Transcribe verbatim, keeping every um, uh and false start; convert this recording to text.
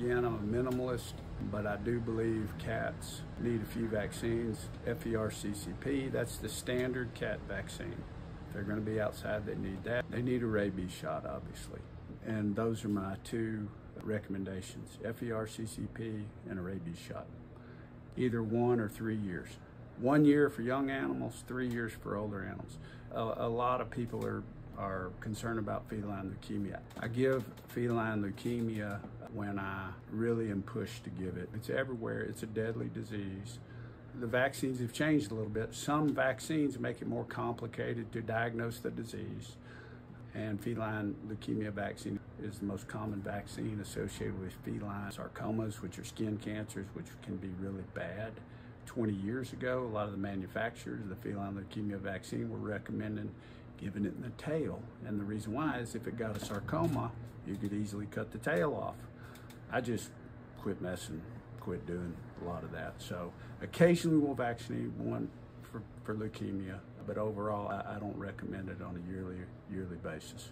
again, I'm a minimalist, but I do believe cats need a few vaccines. F V R C C P, that's the standard cat vaccine. If they're going to be outside, they need that. They need a rabies shot, obviously. And those are my two recommendations, F V R C C P and a rabies shot. Either one or three years. One year for young animals, three years for older animals. A, a lot of people are, are concerned about feline leukemia. I give feline leukemia when I really am pushed to give it. It's everywhere, it's a deadly disease. The vaccines have changed a little bit. Some vaccines make it more complicated to diagnose the disease. And feline leukemia vaccine is the most common vaccine associated with feline sarcomas, which are skin cancers, which can be really bad. twenty years ago, a lot of the manufacturers of the feline leukemia vaccine were recommending giving it in the tail. And the reason why is if it got a sarcoma, you could easily cut the tail off. I just quit messing, quit doing a lot of that. So occasionally we'll vaccinate one for, for leukemia, but overall I, I don't recommend it on a yearly, yearly basis.